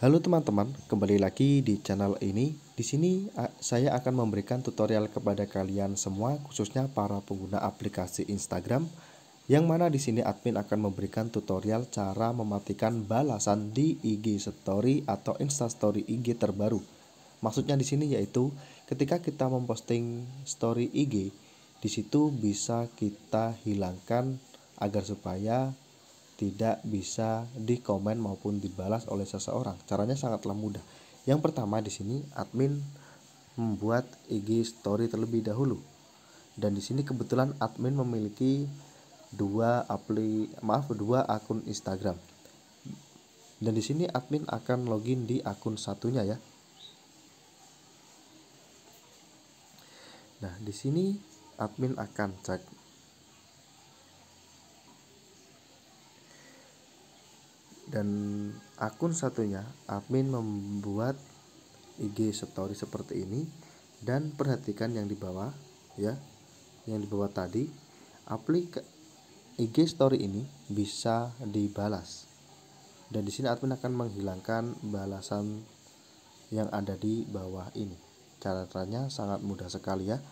Halo teman-teman, kembali lagi di channel ini. Di sini saya akan memberikan tutorial kepada kalian semua, khususnya para pengguna aplikasi Instagram, yang mana di sini admin akan memberikan tutorial cara mematikan balasan di IG Story atau Instastory IG terbaru. Maksudnya di sini yaitu ketika kita memposting story IG, di situ bisa kita hilangkan agar supaya tidak bisa dikomen maupun dibalas oleh seseorang. Caranya sangatlah mudah. Yang pertama di sini admin membuat IG story terlebih dahulu. Dan di sini kebetulan admin memiliki dua akun Instagram. Dan di sini admin akan login di akun satunya ya. Nah, di sini admin akan cek dan akun satunya admin membuat IG story seperti ini. Dan perhatikan yang di bawah ya, yang di bawah tadi, aplikasi IG story ini bisa dibalas. Dan di sini admin akan menghilangkan balasan yang ada di bawah ini. Caranya sangat mudah sekali ya.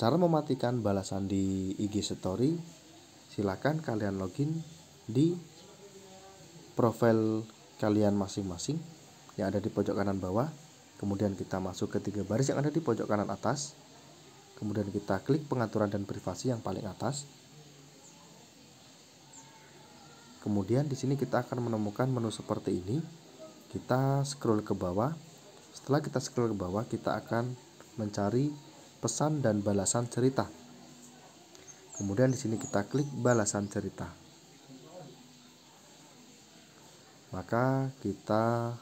Cara mematikan balasan di IG story, silahkan kalian login di profil kalian masing-masing yang ada di pojok kanan bawah. Kemudian kita masuk ke tiga baris yang ada di pojok kanan atas. Kemudian kita klik pengaturan dan privasi yang paling atas. Kemudian di sini kita akan menemukan menu seperti ini. Kita scroll ke bawah. Setelah kita scroll ke bawah, kita akan mencari pesan dan balasan cerita. Kemudian di sini kita klik balasan cerita. Maka kita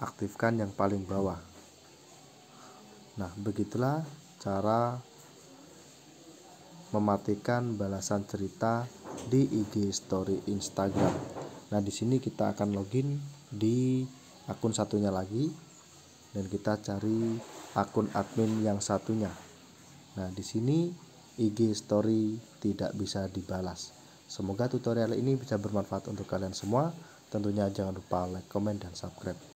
aktifkan yang paling bawah. Nah, begitulah cara mematikan balasan cerita di IG story Instagram. Nah, di sini kita akan login di akun satunya lagi dan kita cari akun admin yang satunya. Nah, di sini IG story tidak bisa dibalas. Semoga tutorial ini bisa bermanfaat untuk kalian semua. Tentunya jangan lupa like, komen, dan subscribe.